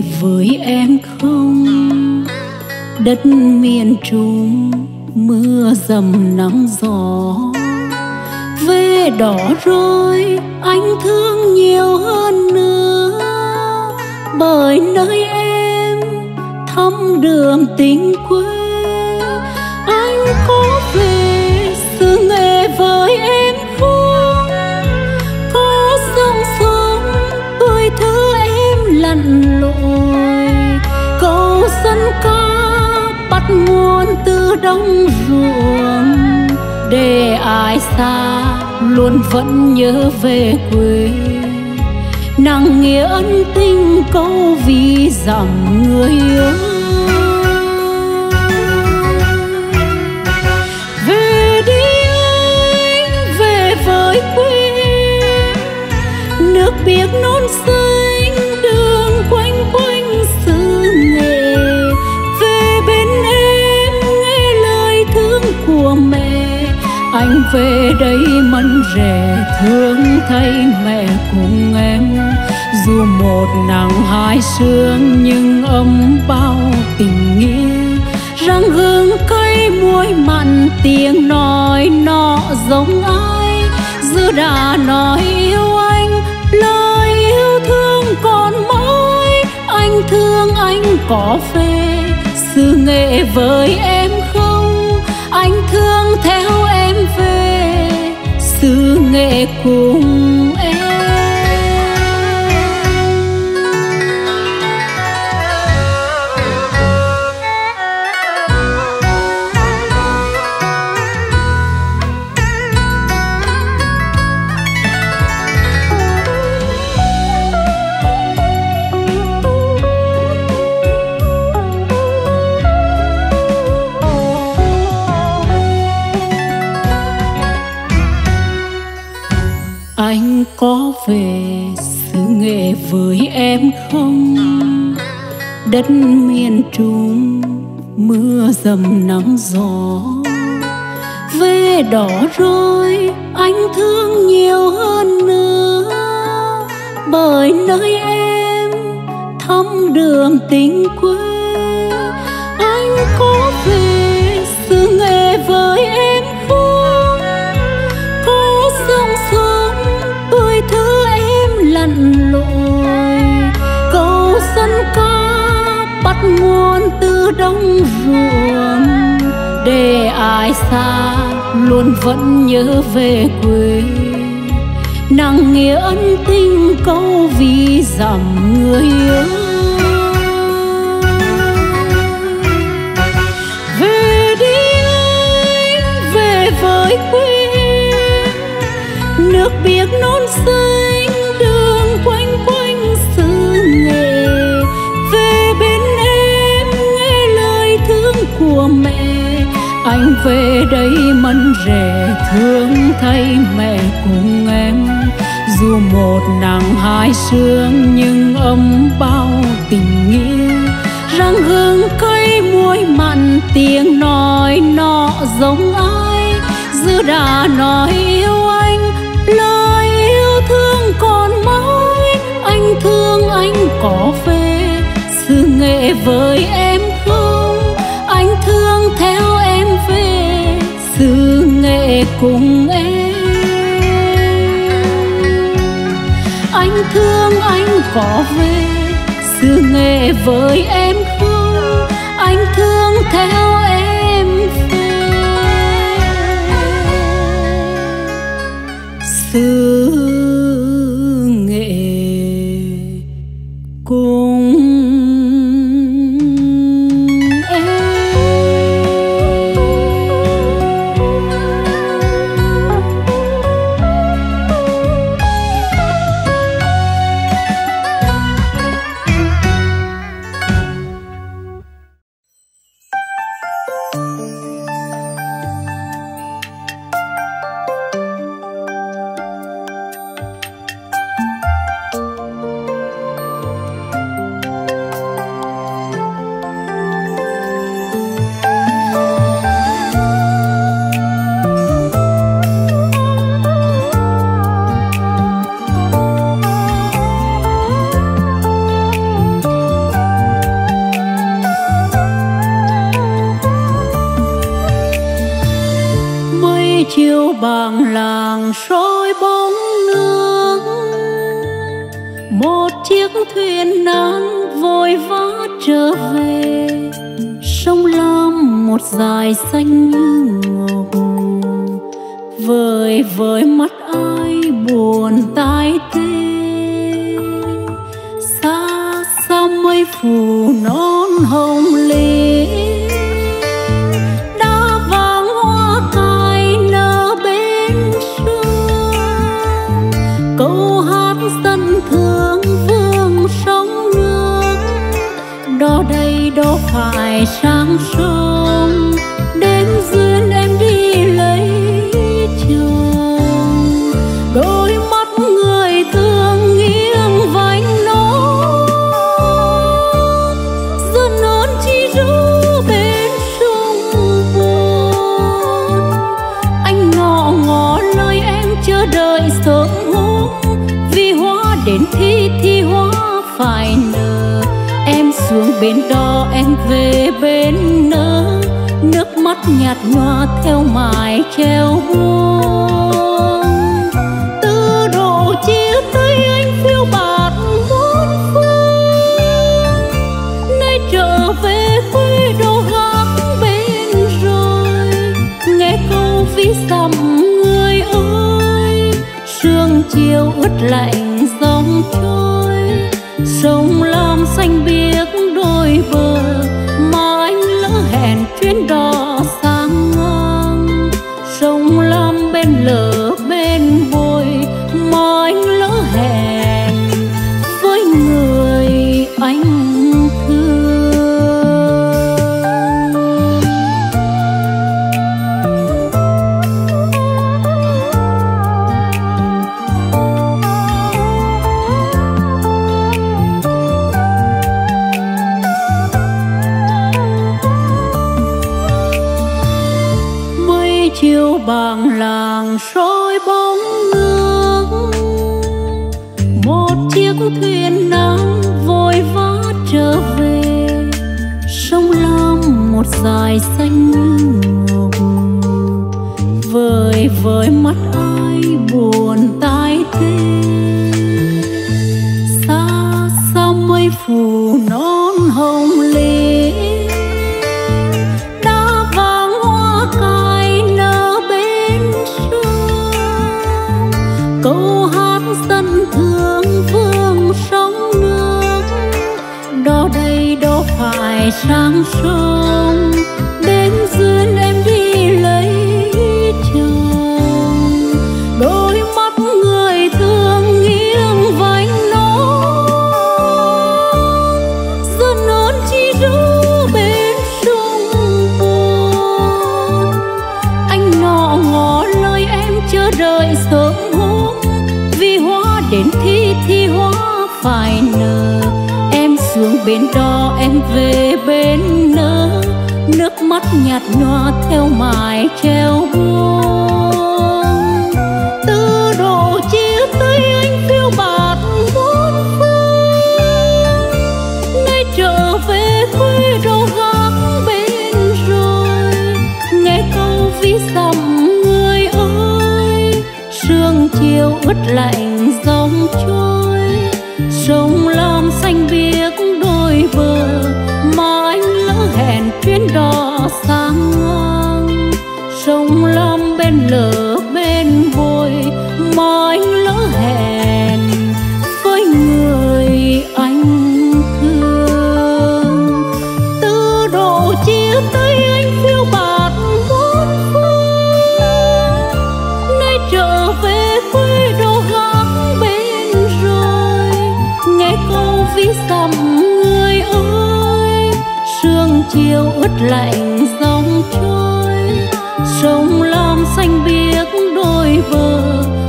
về với em không? Đất miền Trung mưa dầm nắng gió, về đỏ rồi anh thương nhiều hơn nữa, bởi nơi em thăm đường tình quê. Anh có về xứ Nghệ với em không? Có sông sớm tôi thứ em lặn lội, câu dân ca bắt nguồn từ đồng ruộng, để ai xa luôn vẫn nhớ về quê. Nặng nghĩa ân tình câu vì dặm người yêu, về đi anh về với quê em, nước biếc non xanh đường quanh quanh xứ Nghệ. Về bên em nghe lời thương của mẹ, anh về đây mân rể thương thay mẹ cùng em. Dù một nắng hai sương nhưng ấm bao tình nghĩa, răng gừng cay muối mặn tiếng nói nọ giống ai. Dư đã nói yêu anh lời yêu thương còn mãi, anh thương anh có về xứ Nghệ với em không? Anh thương theo em về xứ Nghệ cùng em. Anh có về xứ Nghệ với em không? Đất miền Trung mưa dầm nắng gió, về đỏ rồi anh thương nhiều hơn nữa, bởi nơi em thăm đường tình quê. Anh có về xứ Nghệ với em không? Có sông sớm tôi thứ em lặn lội, câu dân ca bắt nguồn từ đồng ruộng, để ai xa luôn vẫn nhớ về quê. Nặng nghĩa ân tình câu vì dặm người yêu, về đi anh về với quê em, nước biếc non xanh đường quanh quanh xứ Nghệ. Về bên em nghe lời thương của mẹ, anh về đây mân rể thương thay mẹ cùng em. Dù một nắng hai sương nhưng ấm bao tình nghĩa, răng gừng cay muối mặn tiếng nói nọ giống ai. Dư đã nói yêu anh lời yêu thương còn mãi, anh thương anh có về xứ Nghệ với em không? Anh thương theo em về xứ Nghệ cùng em. Anh thương anh có về xứ Nghệ với em không? Anh thương theo em về xứ Nghệ cùng bằng làng soi bóng nước, một chiếc thuyền nan vội vã trở về. Sông Lam một dải xanh như ngọc, vời vời mắt ai buồn tai tê. Xa xa mây phủ non hồng lê, đã vàng hoa cài nở bên sông. Câu hát dân thương vương sóng nước, đó đây đó phải sang sông. Đến duyên em đi lấy chồng, đôi mắt người thương nghiêng vành nón. Dân non chi rú bên sông buồn, anh ngọ ngọ lời em chờ đợi sớm hôm. Vì hoa đến thì hoa phải nở, em xuống bên đó em về bên nỡ. Nước mắt nhạt nhòa theo mài treo buông, từ độ chia tay anh phiêu bạt muôn phương. Nay trở về quê đô gác bên rồi, nghe câu ví dặm người ơi. Sương chiều ướt lạnh dòng trôi, sông Lam xanh biếc đôi bờ. Mà anh lỡ hẹn chuyến đò sang ngang, sông Lam bên lỡ bên bồi. Mà anh lỡ hẹn với người anh. Chiều bàng làng soi bóng nước, một chiếc thuyền nan vội vã trở về. Sông Lam một dải xanh như ngọc, vời vời mắt ai buồn tai tê. Xa xa mây phủ non hồng lê, câu hát dân thương vương sóng nước, đó đây đó phải sang sông. Đến duyên em đi lấy chồng, đôi mắt người thương nghiêng vành nón. Dân non chi rú bên sông buồn, anh ngọ ngọ lời em chờ đợi sớm hôm. Vì hoa đến thì hoa phải nở, em xuống bên đó em về bên nỡ. Nước mắt nhạt nhòa theo mài treo buông, từ độ chia tay anh phiêu bạt muôn phương. Nay trở về quê đô gác bên rồi, nghe câu ví dặm người ơi. Sương chiều ướt lạnh dòng trôi, sông Lam xanh biếc đôi bờ. Mà anh lỡ hẹn chuyến đò sang ngang, sông Lam bên lỡ bên bồi. Mà anh lỡ hẹn với người anh thương, từ độ chia tay anh phiêu bạt muôn phương. Nay trở về quê đô gác bên rồi, nghe câu ví dặm người ơi. Sương chiều ướt lạnh dòng trôi, sông Lam xanh biếc đôi bờ.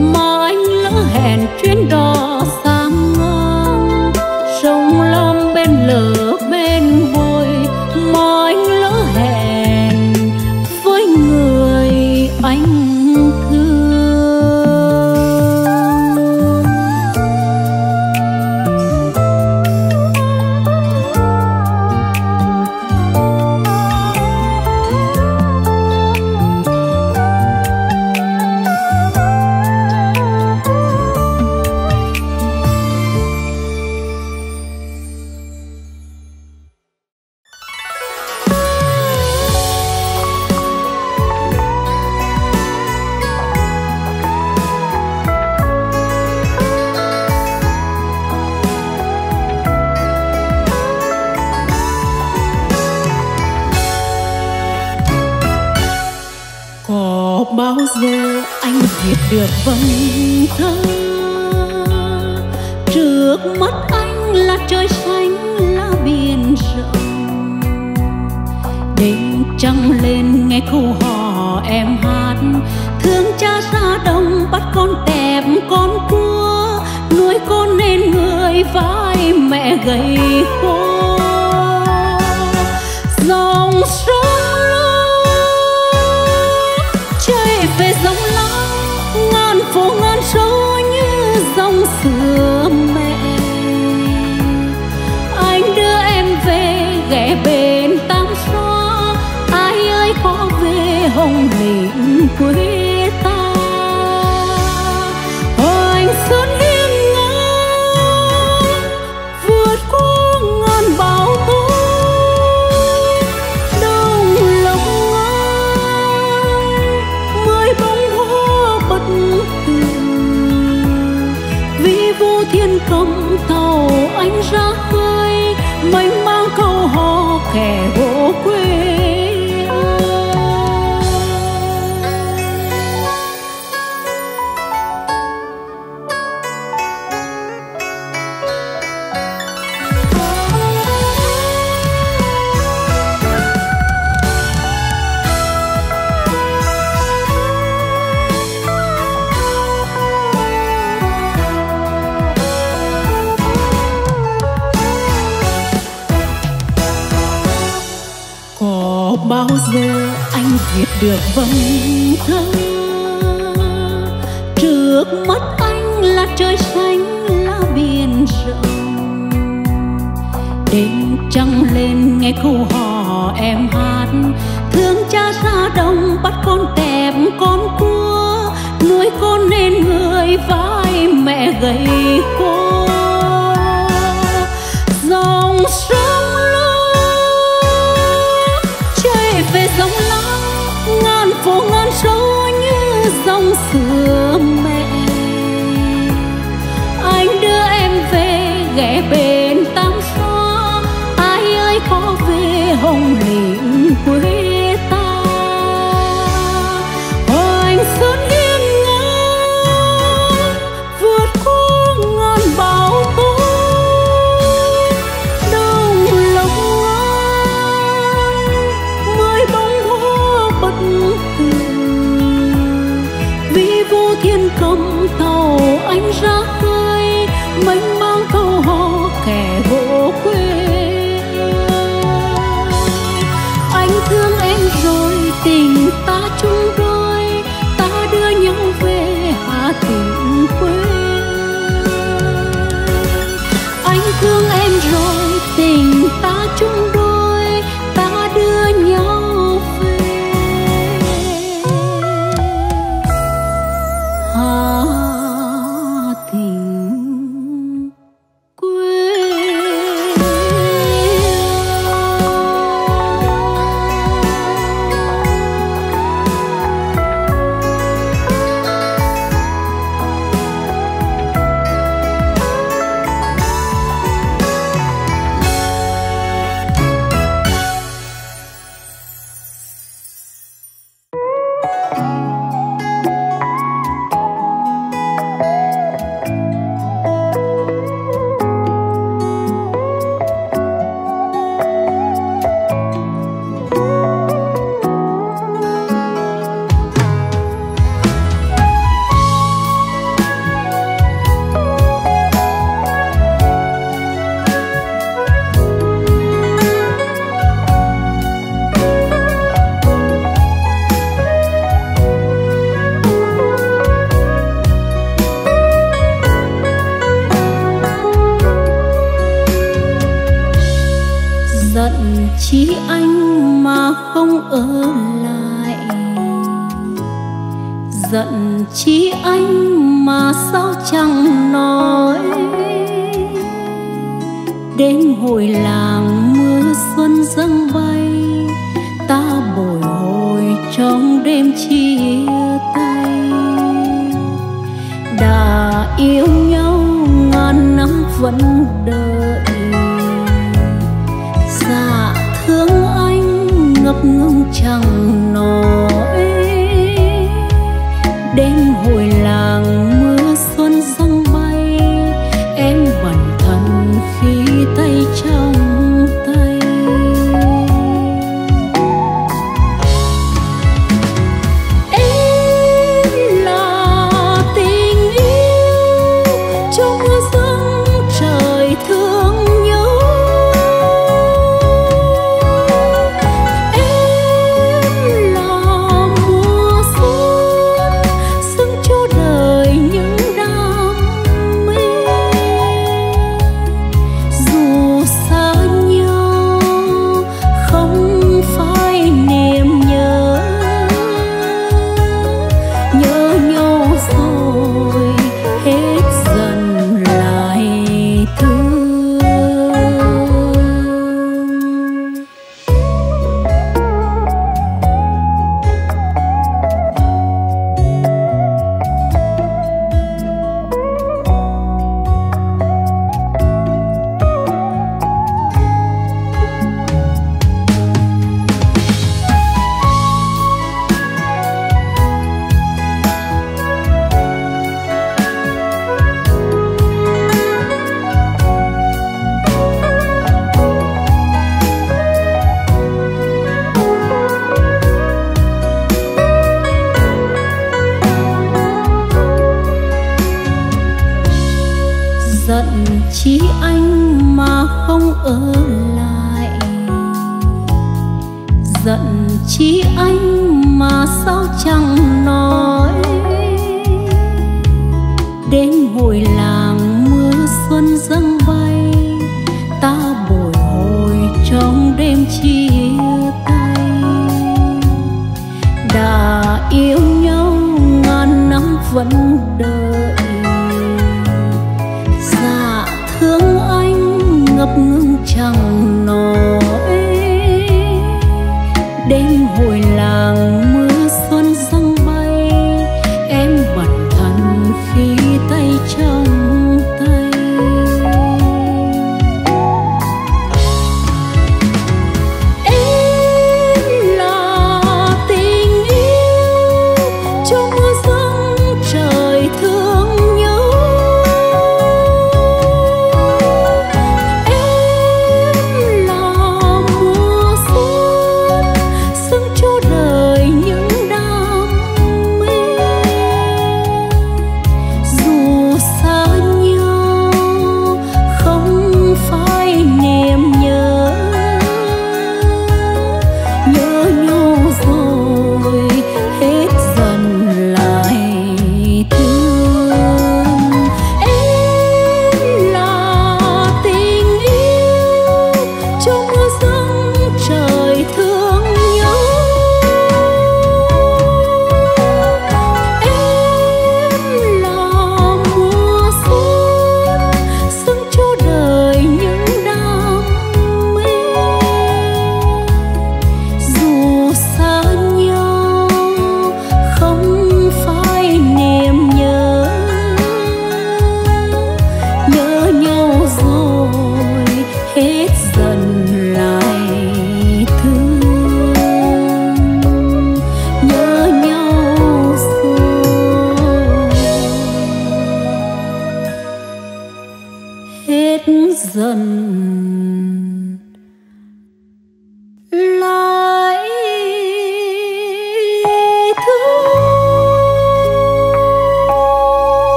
Mà anh lỡ hẹn chuyến đò sang ngang, sông Lam bên lỡ bên bồi. Mà anh lỡ hẹn với người anh thương. bao giờ anh biết được vầng thơ trước mắt anh là trời xanh là biển rộng. Đêm trăng lên nghe câu hò em hát thương cha xa đông bắt con tẹp con cua nuôi con nên người vai mẹ gầy khô. Dòng sông chạy về dòng lắng ngàn phố ngàn số như dòng xưa mẹ. Anh đưa em về ghé bên Tam Xoa, ai ơi có về Hồng Lĩnh quê ta. Hồi anh xuân hiên ngang vượt qua ngàn bão tố. Thiên công tàu anh ra khơi mênh mang câu hò kẻ gỗ quê. Bao giờ anh viết được vầng thơ trước mắt anh là trời xanh là biển rộng. Đêm trăng lên nghe câu hò em hát thương cha xa đông bắt con tẹp con cua nuôi con nên người vai mẹ gầy khô. Dòng sông về dòng lắng ngàn phố ngàn số như dòng xưa mẹ. Anh đưa em về ghé bên Tam Xoa, ai ơi có về Hồng Lĩnh quê ta. Hồi anh xuân hiên ngang vượt qua ngàn bão tố. Thiên công tàu anh ra khơi mênh mang câu hò kẻ gỗ quê. Anh thương em rồi tình ta chung đôi, ta đưa nhau về Hà Tĩnh quê. Anh thương em rồi tình ta chung đôi. Chỉ anh mà không ở lại, giận chỉ anh mà sao chẳng nói. Đến hồi làng mưa xuân dâng bay, ta bồi hồi trong đêm chia tay. Đã yêu nhau ngàn năm vẫn đợi, thương anh ngập ngừng chẳng nói.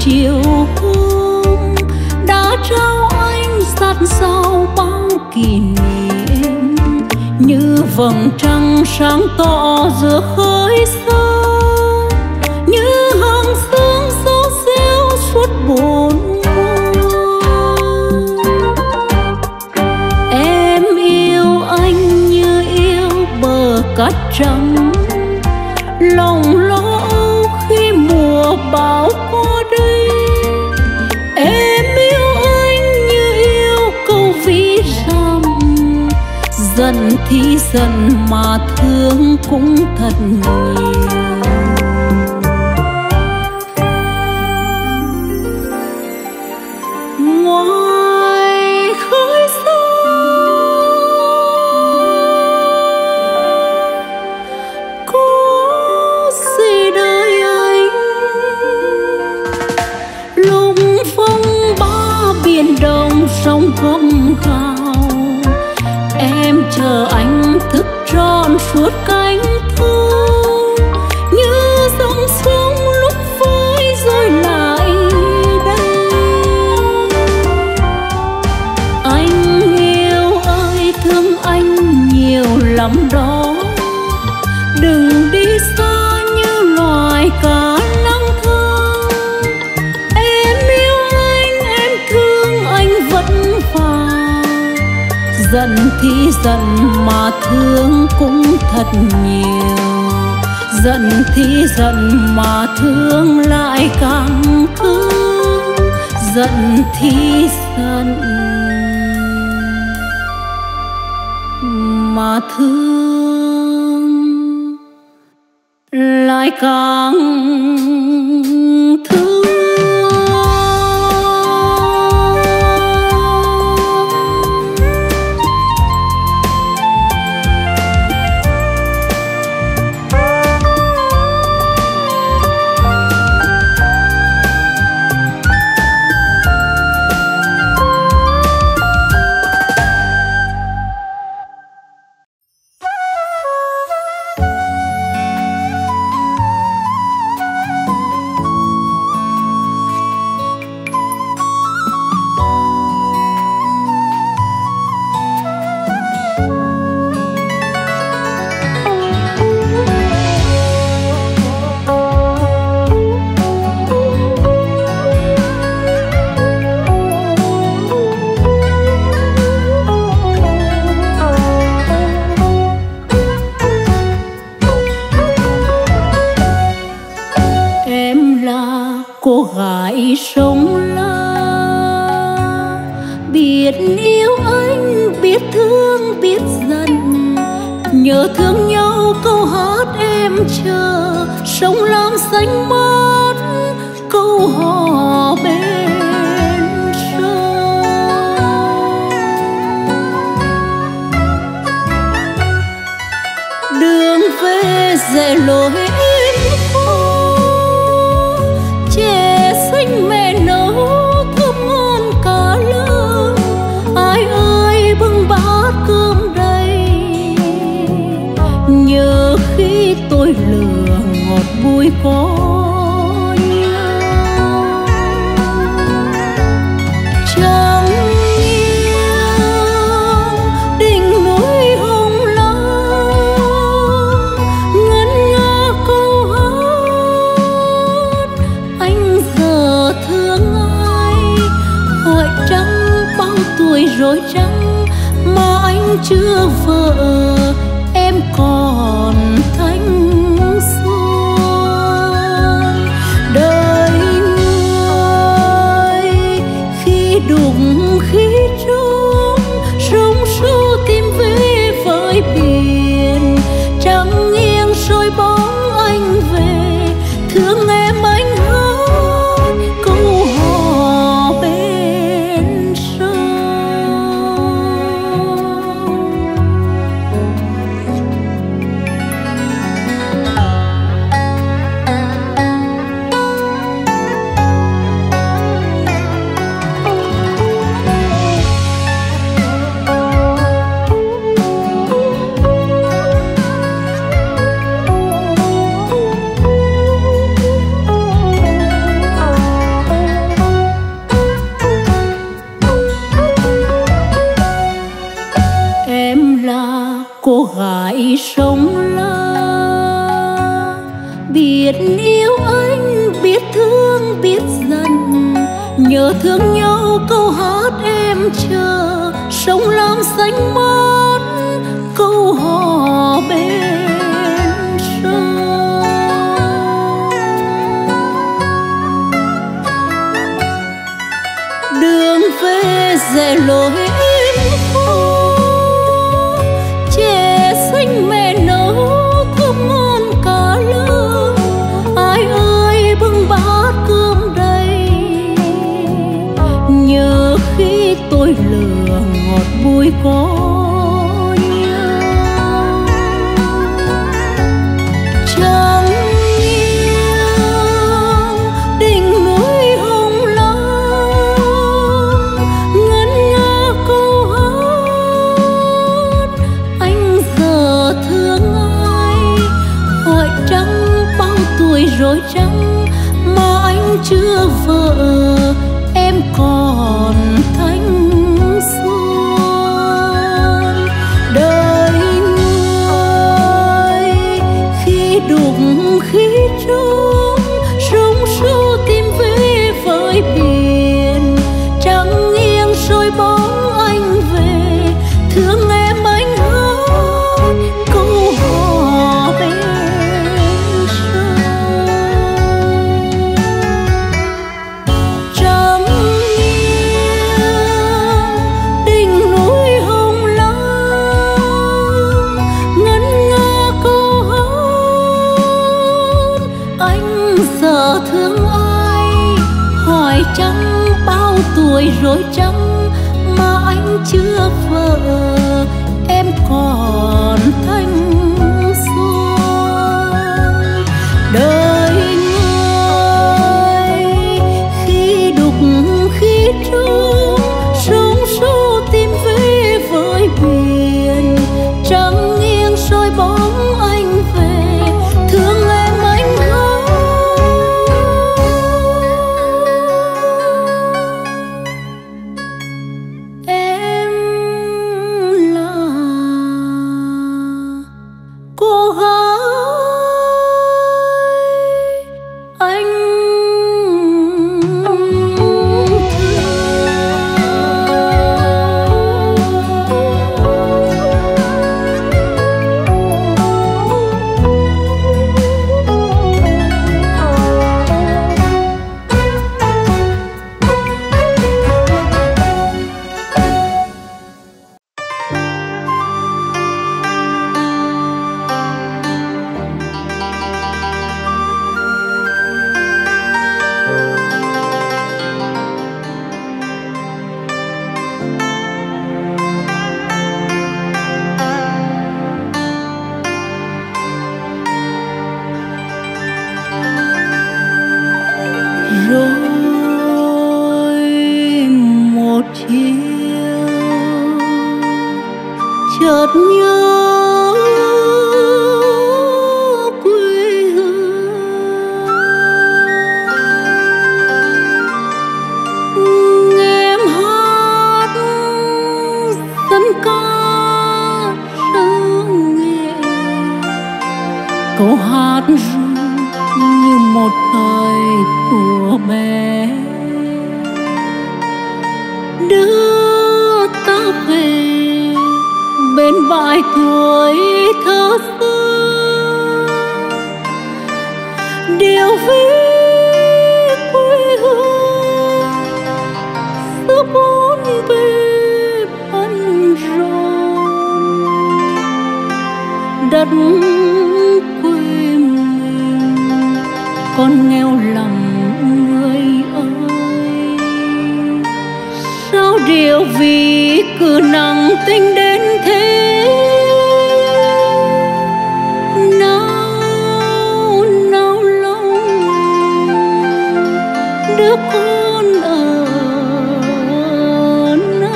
chiều hôm đã trao anh dạt sao bao kỷ niệm, như vầng trăng sáng tỏ giữa khơi xa, như hàng sương xao xéo suốt bốn mùa. Em yêu anh như yêu bờ cát trắng, lòng lo âu khi mùa bão qua đây. Em yêu anh như yêu câu ví dặm, dần thì dần mà thương cũng thật nhiều. Suốt cánh thương như dòng sông lúc vơi rồi lại đây. Anh yêu ơi, thương anh nhiều lắm đó, đừng đi xa như loài cá lang thang. Em yêu anh, em thương anh vẫn vàng, dần thì dần mà thương cũng thật nhiều, giận thì giận mà thương lại càng thương, giận thì giận mà thương lại càng thương. phải sống lo, biết yêu anh, biết thương, biết giận, nhớ thương nhau câu hát em chờ, sông lam xanh mát câu hò bên sông. Đường về rẽ lối em phố, chè xanh mẹ nấu cơm ngon cá lớn, ai ơi bưng bát cơm đầy. Nhớ khi tôi lừa ngọt bùi có nhau, chẳng nhau đỉnh núi hồng lam ngân nga câu hát. Anh giờ thương ai, hỏi trăng bao tuổi rồi trăng mà anh chưa vợ, em còn thanh. Khi trống sông sâu tìm về với biển, trăng nghiêng soi bóng anh về, thương em anh hát câu hò bên sông. Trăng nghiêng đỉnh núi hồng lam ngân nga câu hát. Anh giờ thương ai, hỏi chăng bao tuổi rồi chăng mà anh chưa vợ, em còn thanh xuân. Đời người khi đục khi trúng, sóng xô tìm về với biển, trăng nghiêng soi bóng anh về, thương em. Câu hát ru như một thời của bé, đưa ta về bên bãi tuổi thơ xưa. Điều về quê hương giữa bốn bề bận rộn, đất con nghèo lắm người ơi. Sao điều vì cứ nặng tình đến thế, nao nao lòng đứa con ở nơi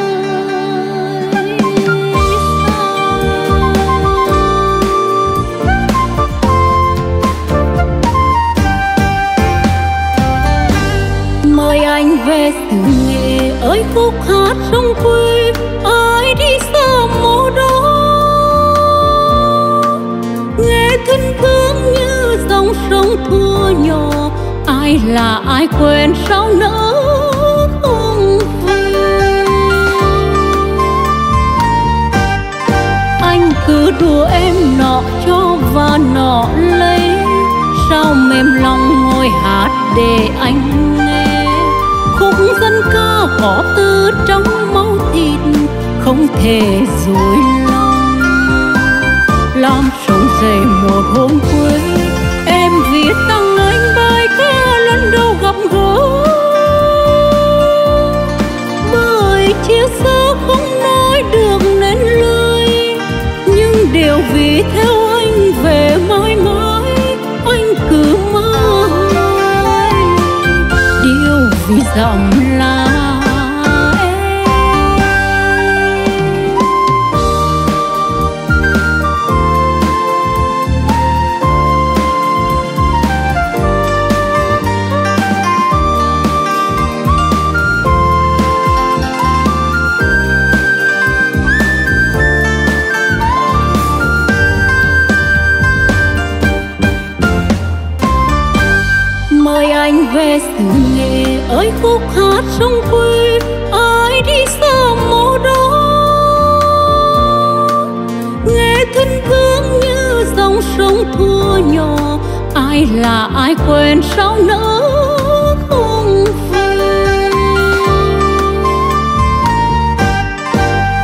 Xứ Nghệ ơi. Khúc hát sông quê ai đi xa mồ đó, ai là ai quên sao nỡ không về. Anh cứ đùa em nọ cho và nọ lấy, sao mềm lòng ngồi hát để anh nghe. Khúc dân ca có tư trong máu thịt, không thể dối lòng. Làm sống dậy một hôm cuối, em viết tặng anh bài ca lần đầu gặp gỡ. Bởi chia xa không nói được nên lời, nhưng đều vì theo anh về mãi mãi. Anh cứ mơ điều vì giọng là Xứ Nghệ ơi, khúc hát sông quê ai đi xa mồ đó nghe thân vương như dòng sông thua nhỏ. Ai là ai quên sao nỡ không về.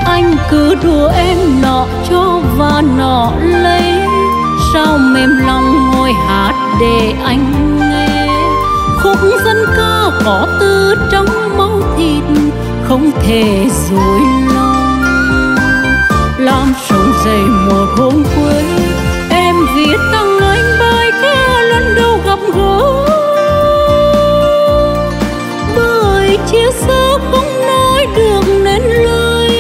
Anh cứ đùa em nọ cho và nọ lấy, sao mềm lòng ngồi hát để anh nghe. Khúc dân ca có tư trong máu thịt, không thể dối lòng. Làm sống dậy một hôm cuối, em viết tặng anh bài ca lần đầu gặp gỡ. Bởi chia xa không nói được nên lời,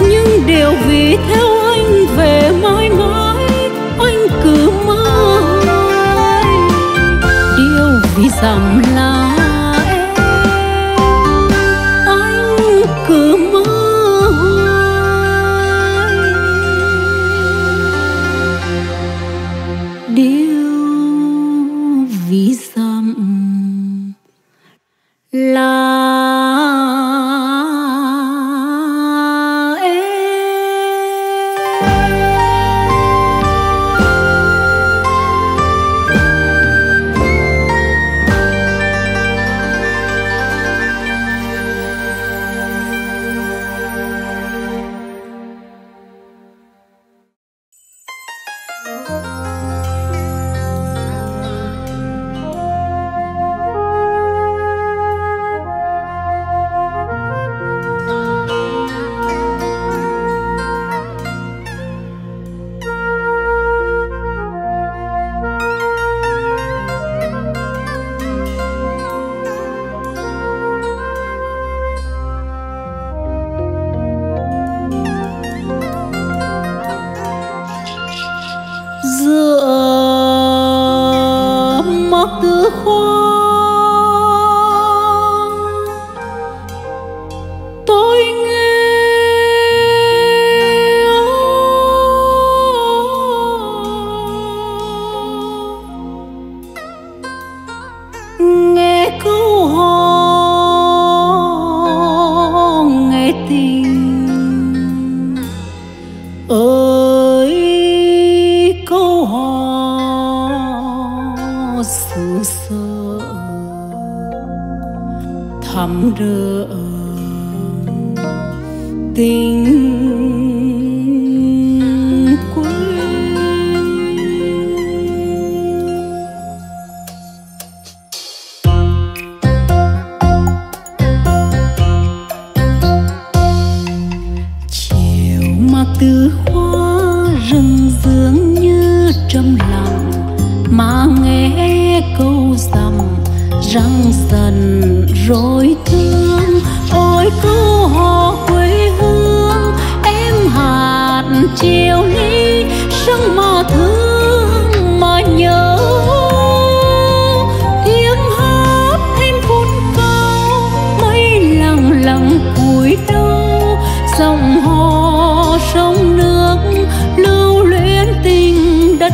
nhưng đều vì theo anh về mãi mãi. Anh cứ mơ rằng là em, anh cứ mơ hoài điều vì rằng là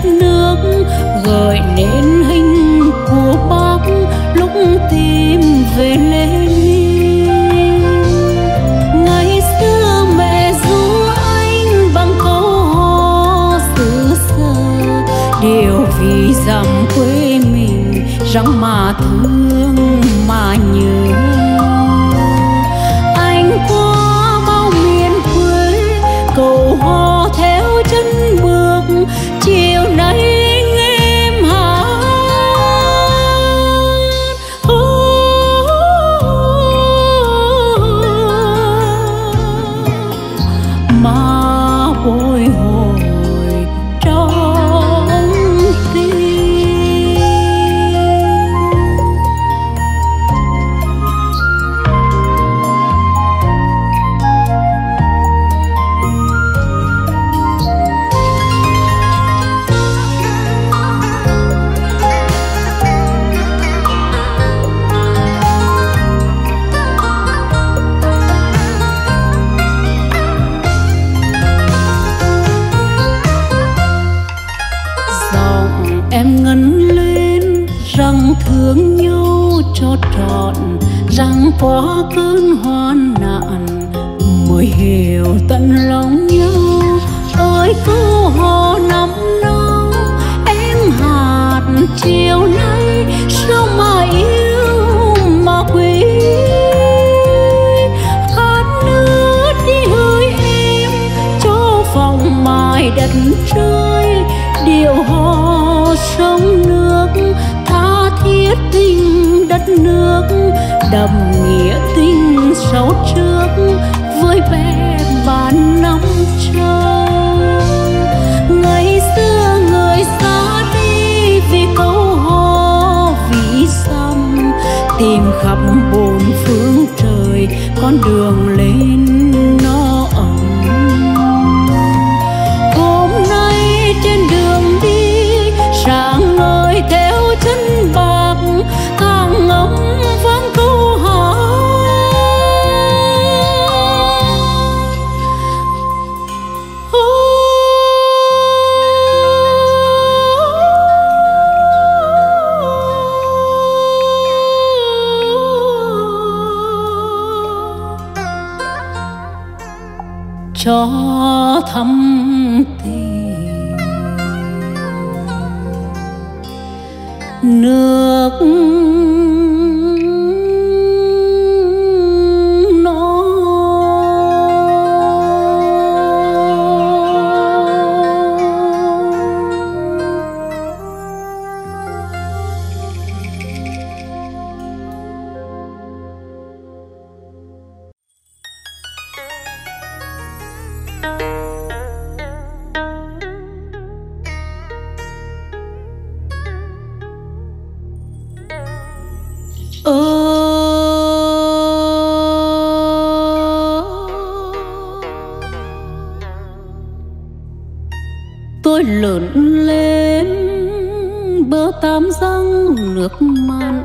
nước gợi nên hình của bác răng mà thương mà nhớ. Anh qua bao miền quê cầu hò theo chân bước, chiều nay anh em hát mà bồi hồi trong tim. Em ngân lên rằng thương nhau cho trọn, rằng qua cơn hoạn nạn mới hiểu tận lòng nhau. Ơi câu hò năm năm em hát chiều nay, sao mà yêu mà quý. Hát nước đi hỡi em cho phòng mài đất trời, điệu hò sông nước tha thiết tình đất nước, đậm nghĩa tình sáu trước với bé bạn năm trời. Ngày xưa người xa đi vì câu hò vì xăm, tìm khắp bốn phương trời con đường lên nó ấm. Hôm nay trên đường đi sáng ngời theo chân bạc, càng ngấm vang câu hát. Cho thắm tình nước nó lớn lên bờ Tam Giang nước mặn.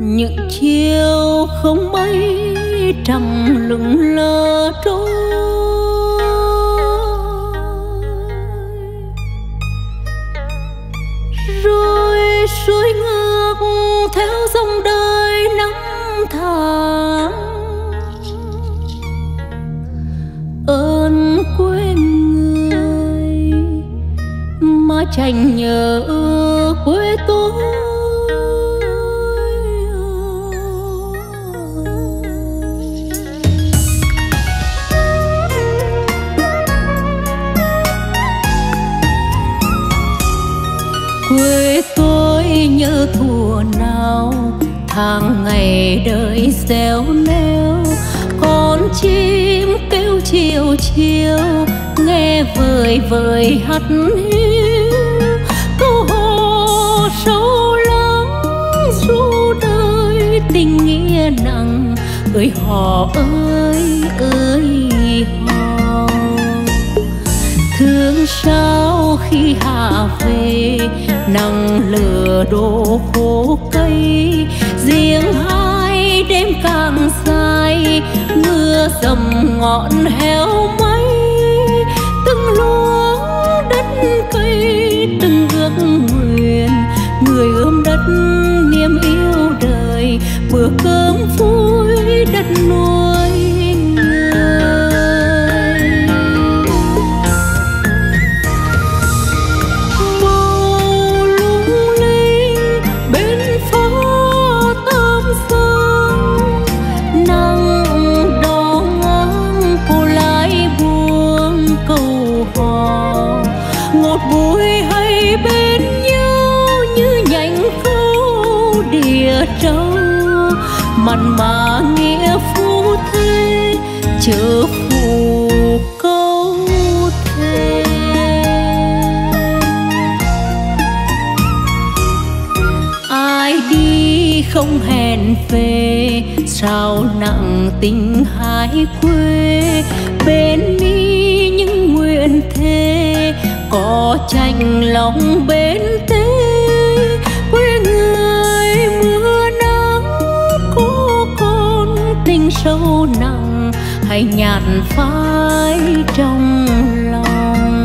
Những chiều không bay trăng lững lờ trôi, rồi xuôi ngược theo dòng đời năm tháng. Ơn quê người mà chẳng nhớ quê tôi. Quê tôi nhớ thủa nào tháng ngày đời gieo neo, con chim kêu chiều chiều nghe vời vời hắt hiu. Câu hò sâu lắng ru đời tình nghĩa nặng, ơi hò ơi ơi hò. Thương sao khi hạ về nắng lửa đổ khô cây, riêng hai đêm càng dài mưa dầm ngọn héo mây. Từng luống đất cây từng ước nguyện, người ươm đất niềm yêu đời, bữa cơm vui đất nuôi. Màu lung đâu mặn mà nghĩa phú thế chớ phù câu thề. Ai đi không hẹn về sao nặng tình hái quê, bên mi những nguyện thề có tranh lòng bên tế. Quê người mưa nắng có con tình sâu nặng hay nhạt phai trong lòng.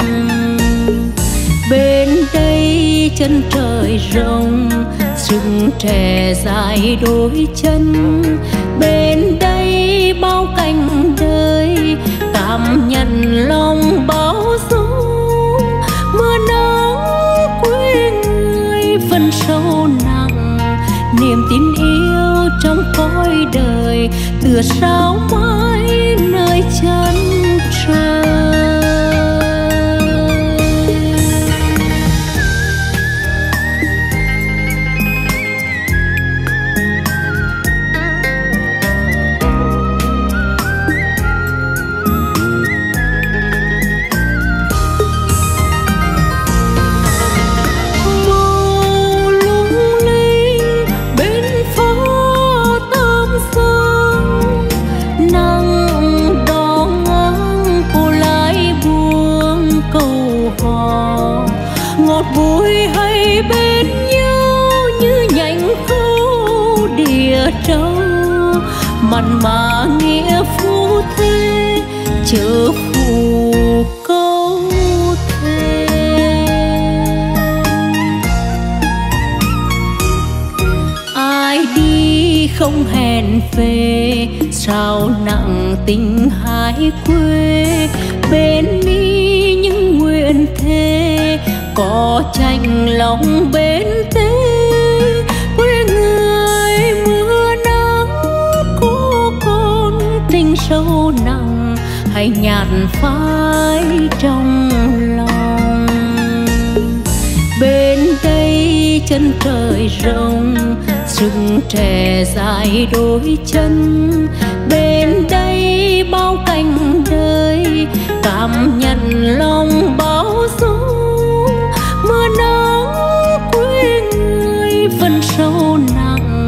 Bên đây chân trời rộng rừng trẻ dài đôi chân, bên đây bao cảnh đời cảm nhận lòng bao dung. Mưa nắng quê người phần sâu nặng niềm tin yêu trong cõi đời tựa sao mãi nơi chân trời. Mặn mà nghĩa phú thế chớ phù câu thề. Ai đi không hẹn về sao nặng tình hái quê, bên mi những nguyện thề có tranh lòng bên tế. Sâu nặng hay nhạt phai trong lòng. Bên đây chân trời rộng rừng trẻ dài đôi chân, bên đây bao cảnh đời cảm nhận lòng bao dung. Mưa nắng quê người vẫn sâu nặng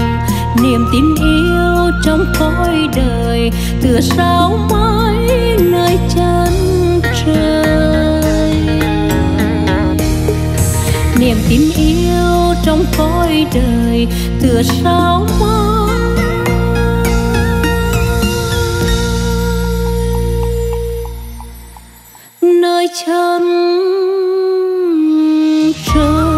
niềm tin yêu trong cõi đời tựa sao mãi nơi chân trời. Niềm tin yêu trong cõi đời tựa sao mãi nơi chân trời.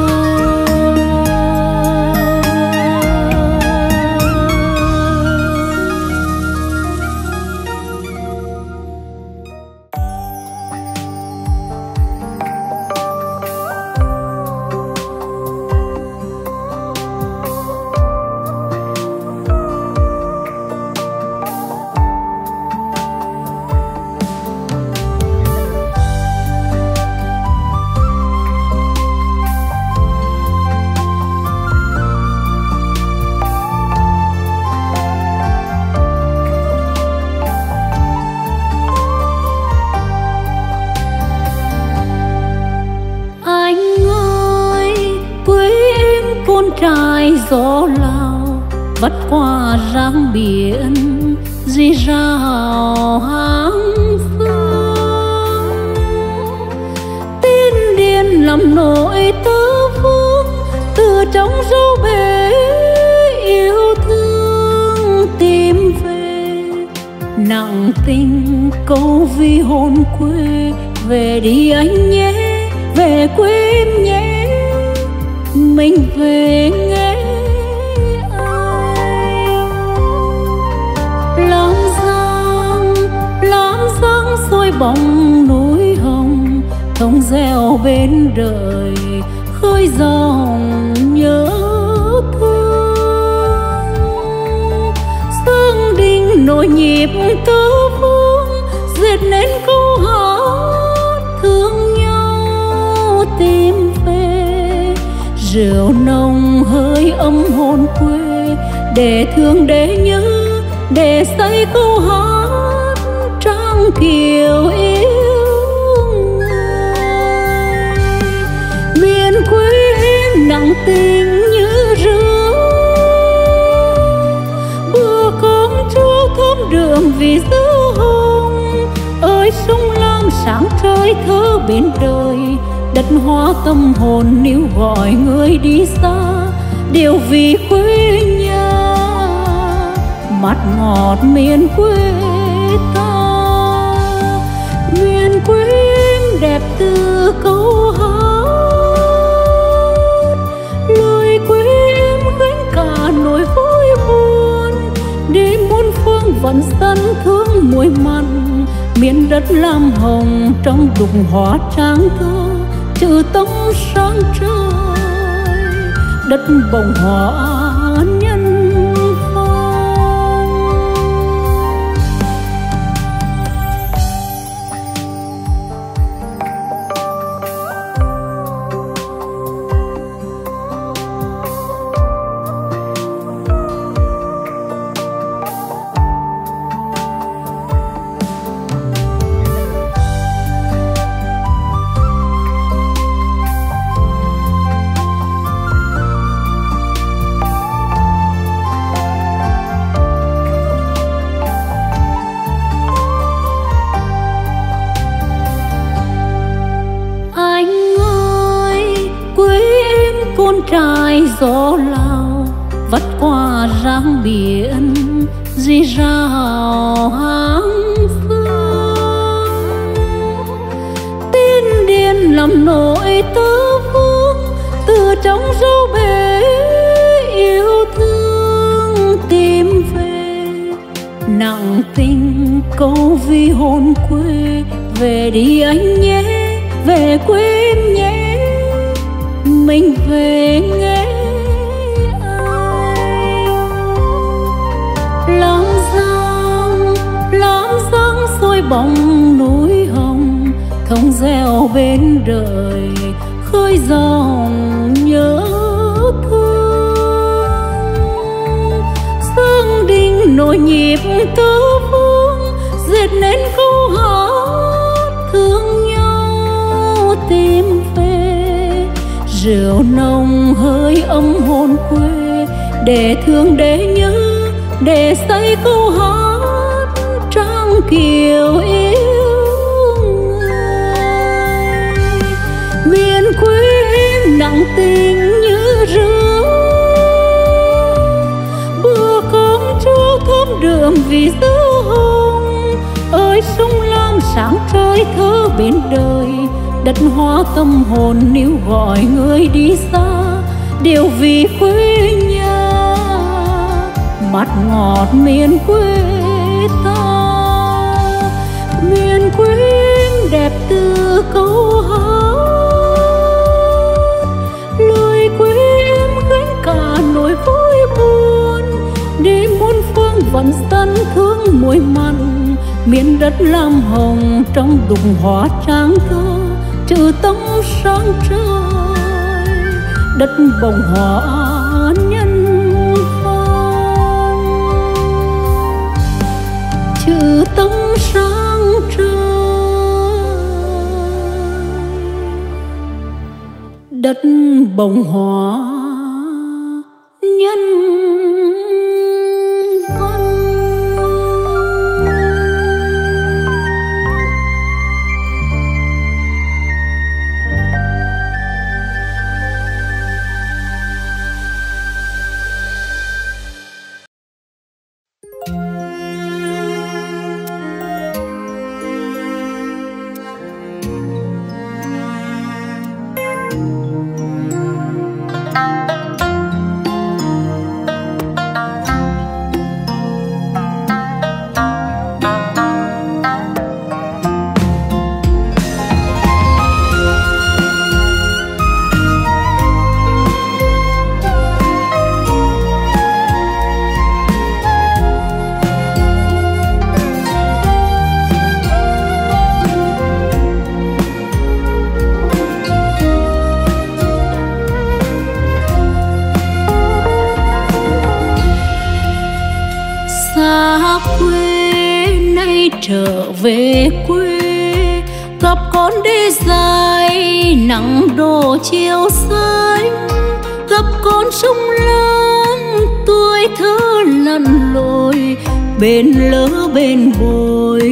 Gió lao vắt qua ráng biển rì rào háng phương, tin điên làm nỗi tứ phương từ trong dấu bể yêu thương tìm về nặng tình câu vi hồn quê. Về đi anh nhé, về quê em nhé, mình về nghe bóng núi hồng thông reo bên đời khơi dòng nhớ thương. Sương đình nổi nhịp tứ phương dệt nên câu hát thương nhau tìm về. Rượu nồng hơi âm hồn quê để thương để nhớ, để xây câu hát trang kiều yêu người. Miền quê em nặng tình như rứa, bữa cơm chua thơm đượm vì dấu hồng. Ơi sông lam sáng trời thơ bên đời, đất hoa tâm hồn níu gọi người đi xa. Điều vì quê nhà, mát ngọt miền quê ta. Miền quê em đẹp từ câu hát, lời quê em gánh cả nỗi vui buồn. Để muôn phương vẫn dân thương muối mặn, miền đất lam hồng trong đùng hóa trang thơ. Chữ tống sáng trời, đất bồng hoa nhân phong. Gió lao vắt qua ráng biển, dì rào háng phương. Tên điên làm nỗi tứ phương, từ trong dấu bể yêu thương tìm về. Nặng tình câu vi hồn quê, về đi anh nhé, về quê em nhé, mình về nghe. Bóng núi hồng thông reo bên đời, khơi dòng nhớ thương. Sương đình nổi nhịp tứ phương, dệt nên câu hát thương nhau tìm về. Rượu nồng hơi ấm hồn quê, để thương để nhớ, để xây câu hát kiều yêu người. Miền quê em nặng tình như rứa, bữa cơm chua thơm đượm vì dấu hồng. Ơi sông lam sáng trời thơ bên đời, đất hoa tâm hồn níu gọi người đi xa. Điều vì quê nhà, mát ngọt miền quê ta. Miền quê em đẹp từ câu hát, lời quê em gánh cả nỗi vui buồn. Để muôn phương vẫn dân thương muối mặn, miền đất lam hồng trong đùng hóa trang thơ. Chữ tống sáng trời, đất bồng hoa nhân phong. Chữ tống sáng trời, đất bồng hoa nhân phong. trở về quê, gặp con đê dài nắng đổ chiều xanh, gặp con sông lớn tuổi thơ lặn lội, bên lỡ bên bồi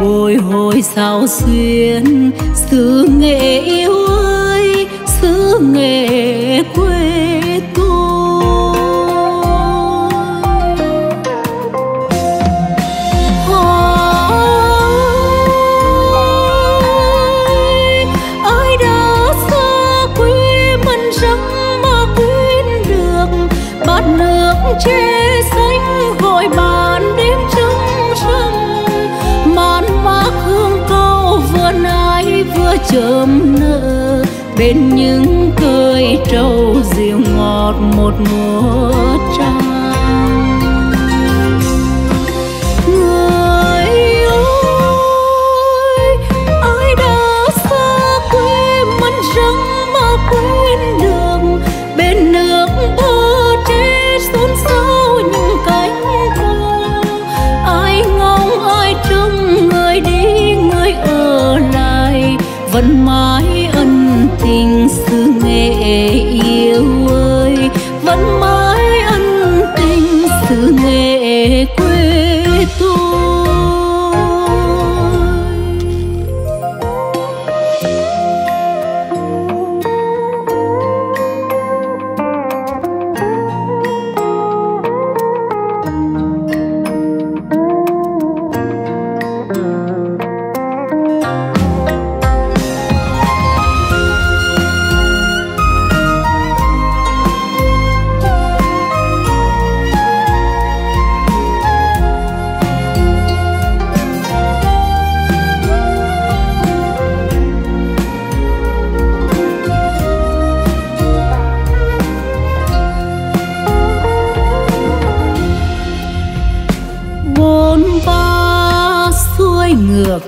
bồi hồi sao xuyên. Xứ Nghệ yêu ơi, xứ Nghệ quê che xanh gọi bàn đêm trong sông, màn mác hương câu vừa nai vừa chớm nở, bên những cười trầu dịu ngọt một mùa trăng. Người ơi, ai đã xa quê mất rằng mà quên đường, bên nước bờ xôn xao những cánh hoa, ai ngóng ai trông, người đi người ở lại vẫn mãi ân tình. Xứ Nghệ yêu ơi, vẫn mãi ân tình xứ Nghệ quê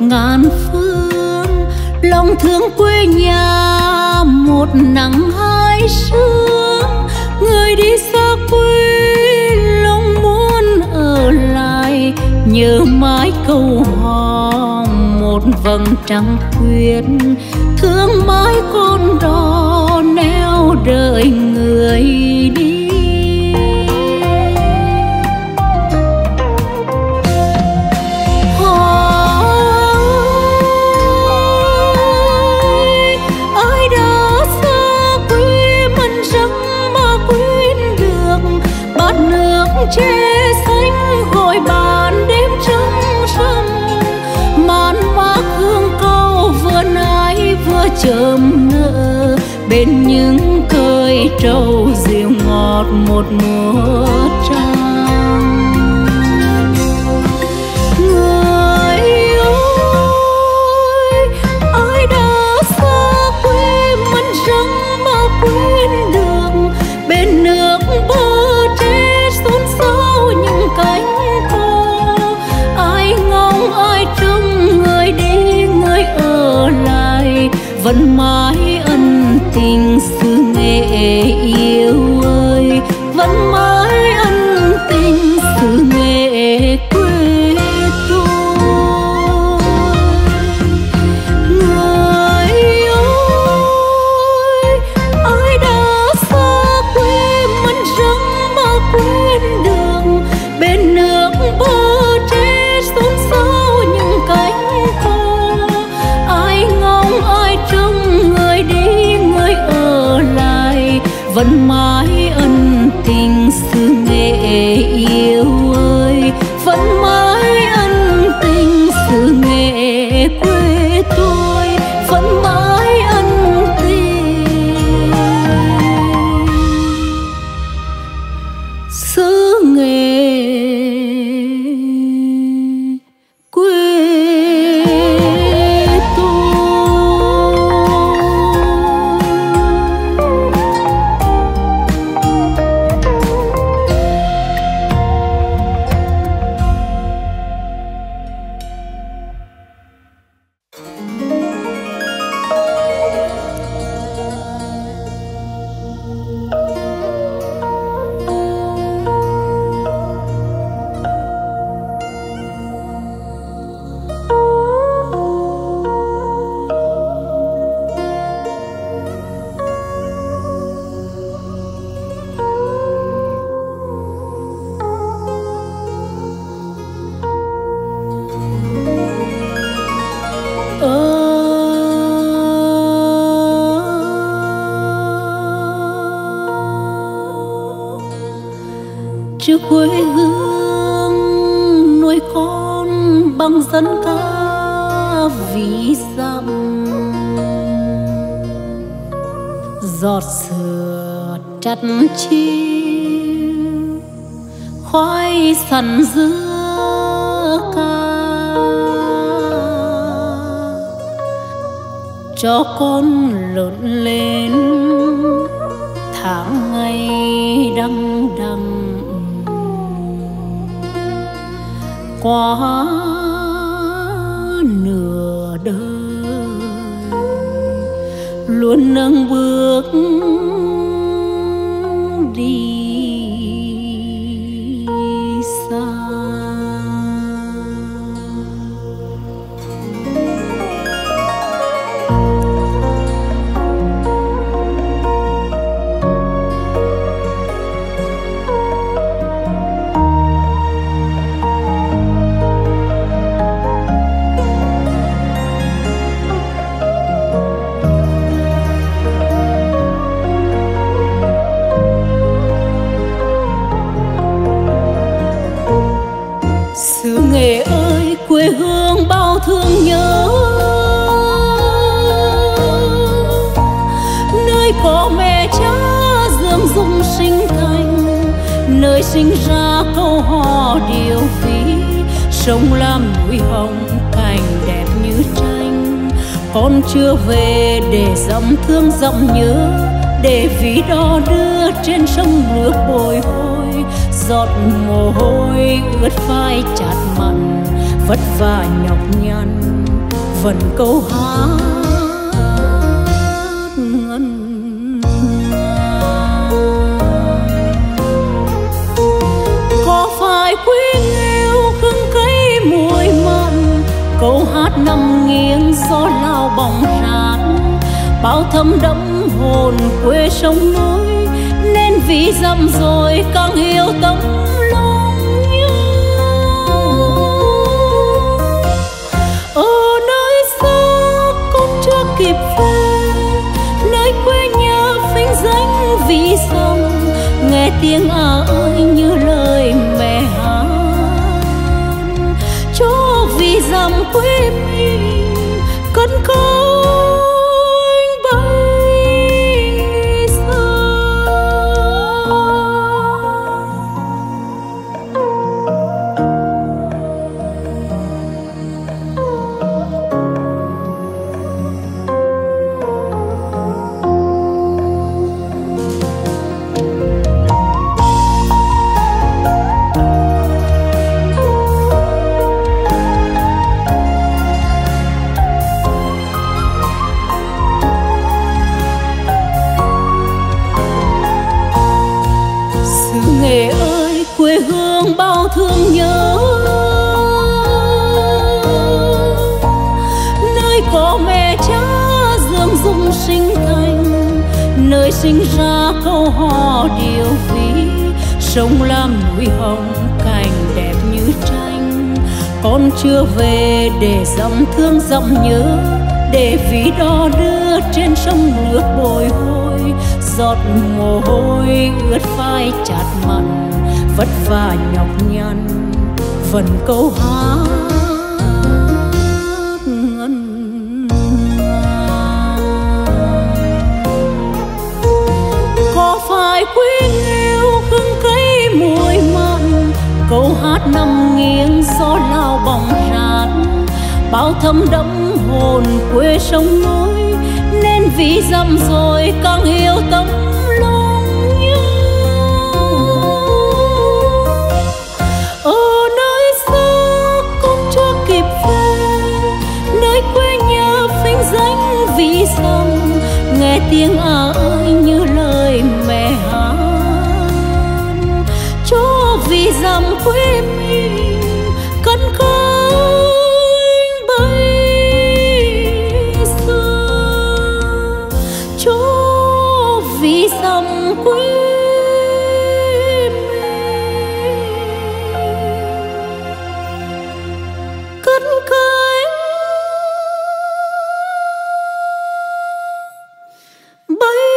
ngàn phương, lòng thương quê nhà một nắng hai sương. Người đi xa quê lòng muốn ở lại, nhớ mãi câu hò một vầng trăng khuyết, thương mãi con đò neo đợi người đi. Che xanh gọi bàn đêm trong sông, màn mác hương câu vừa nai vừa chớm nở, bên những cơi trầu dịu ngọt một mùa trăng. Người ơi, ai đã xa quê mất rằng mà quên đường, bên nước bờ cánh hoa, ai ngóng ai trông, người đi người ở lại vẫn mãi ân tình. Xứ Nghệ yêu ơi, vẫn mãi ân tình xứ Nghệ quê tôi. Người ơi, ai đã xa quê mất rằng mà quên đường, bên nước bờ tre xôn xao những cánh hoa, ai ngóng ai trông, người đi người ở lại vẫn mãi ân tình. Xứ Nghệ yêu ơi, vẫn mãi ân tình xứ Nghệ quê tôi, vẫn mãi ân tình xứ Nghệ. quê hương nuôi con bằng dân ca ví dặm, giọt sữa chặt chiêu khoai sắn dưa ca cho con lớn lên tháng ngày đăng đăng. Quá nửa đời luôn nâng bước đi xa. Thương nhớ nơi có mẹ cha dưỡng dung sinh thành, nơi sinh ra câu hò điều ví, sông lam núi hồng cảnh đẹp như tranh. Con chưa về để dặm thương dặm nhớ, để ví đo đưa trên sông nước bồi hồi, giọt mồ hôi ướt vai chạt mặn, vất vả nhọc nhằn vần câu hát ngân nga. Có phải quý nghêu hương cây mùi mặn, câu hát nằm nghiêng gió lao bỏng rán, bao thấm đẫm hồn quê sông núi, nên vì dặm rồi càng yêu tấm kịp về nơi quê nhà vinh danh vì sông, nghe tiếng à ơi như lời mẹ hát cho vì dặm quê mình cất cánh bay xa. Thương nhớ nơi có mẹ cha dưỡng dung sinh thành, nơi sinh ra câu hò điều ví, sông lam núi hồng cảnh đẹp như tranh. Con chưa về để dặm thương dặm nhớ, để ví đo đưa trên sông nước bồi hồi, giọt mồ hôi ướt vai chạt mặn, vất vả nhọc nhằn phần câu hát ngân nga. Có phải quý nghêu hương cây mùi mặn, câu hát nằm nghiêng gió lao bỏng rán, bao thấm đẫm hồn quê sông núi, nên vì dặm rồi càng yêu tấm ví sông, nghe tiếng à ơi như lời mẹ hát cho vì dặm quê mình cất cánh bay xa, cho vì dặm quê mình cất cánh. Bye.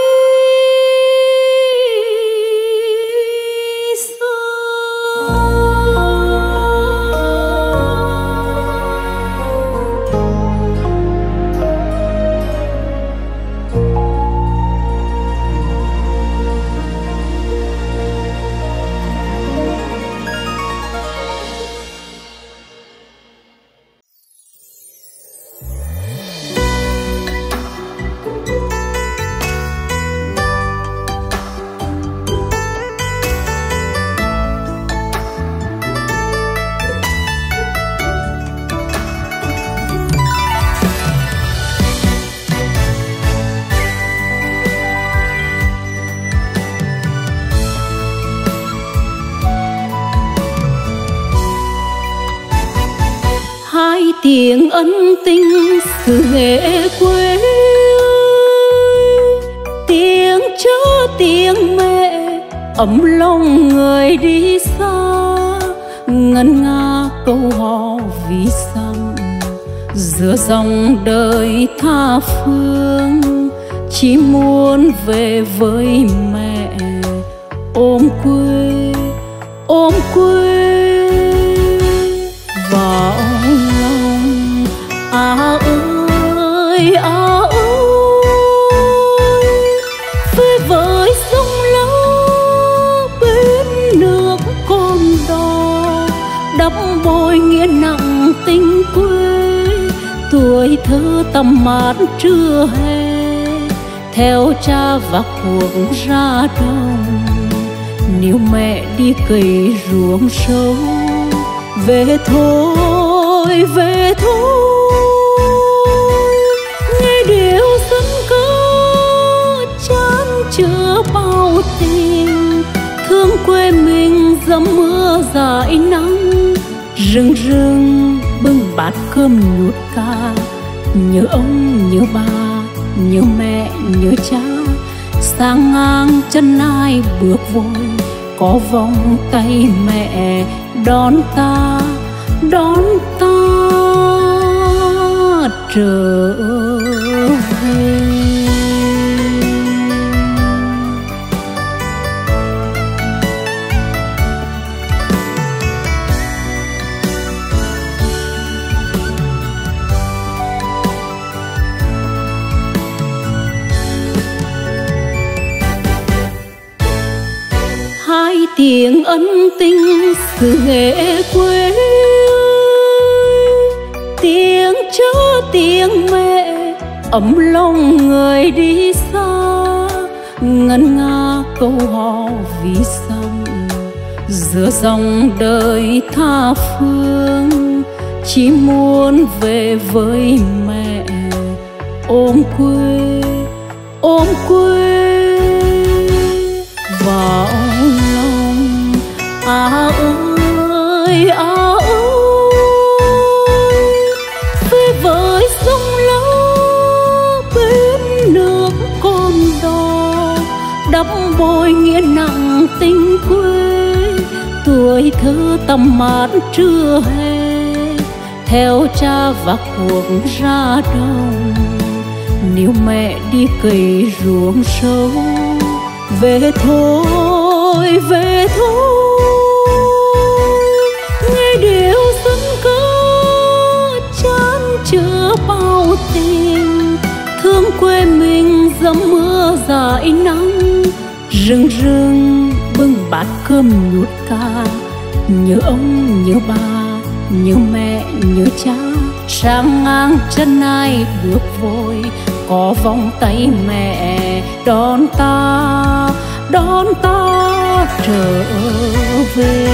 tiếng ân tình xứ Nghệ quê ơi, tiếng cha tiếng mẹ ấm lòng người đi xa, ngân nga câu hò ví dặm giữa dòng đời tha phương, chỉ muốn về với mẹ ôm quê vào lòng. À ơi về với sông Lau bên nước con đò, đắp bồi nghĩa nặng tình quê, tuổi thơ tầm mát chưa hè, theo cha và cuộc ra đồng, níu mẹ đi cày ruộng sâu. Về thôi, nghe điệu dân ca chan chứa bao tình, thương quê mình dầm mưa dãi nắng, rừng rừng bưng bát cơm nuốt ca, nhớ ông nhớ bà nhớ mẹ nhớ cha, sang ngang chân ai bước vội, có vòng tay mẹ đón ta trở về. Hai tiếng ân tình xứ Nghệ quê ơi, tiếng cha tiếng mẹ ấm lòng người đi xa, ngân nga câu hò ví dặm giữa dòng đời tha phương, chỉ muốn về với mẹ ôm quê vào lòng. À ơi về với sông Lau bên nước con đò, đắp bồi nghĩa nặng tình quê, tuổi thơ tầm mát chưa hè, theo cha và cuộc ra đồng, níu mẹ đi cày ruộng sâu. Về thôi, nghe điệu dân ca chan chứa bao tình, thương quê mình dầm mưa dãi nắng, rừng rừng bưng bát cơm nuốt ca, nhớ ông nhớ bà nhớ mẹ nhớ cha, sang ngang chân ai bước vội, có vòng tay mẹ đón ta trở về.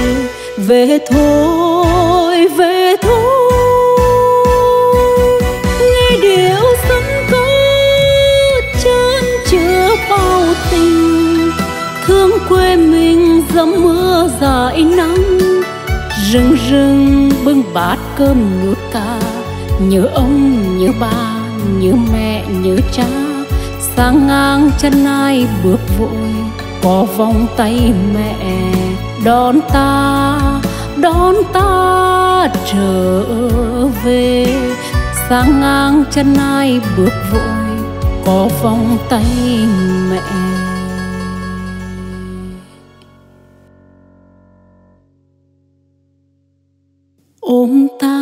Về thôi, nghe điệu dân ca chan chứa bao tình, thương quê mình dầm mưa dãi nắng, rừng bưng bát cơm nuốt ca, nhớ ông nhớ bà nhớ mẹ nhớ cha, sang ngang chân ai bước vội, có vòng tay mẹ đón ta trở về. Sang ngang chân ai bước vội, có vòng tay mẹ. Ôm ta